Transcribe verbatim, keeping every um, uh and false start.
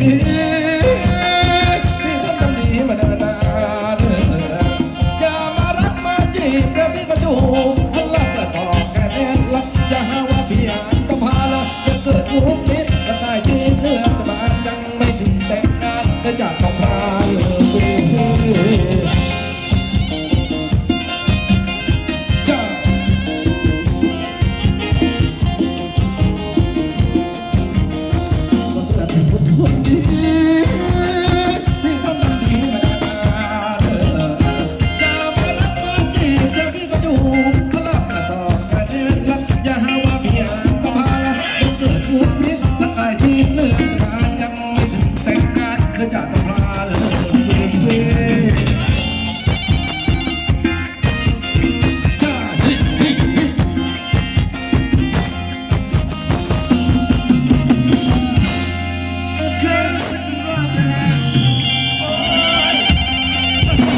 Yeah.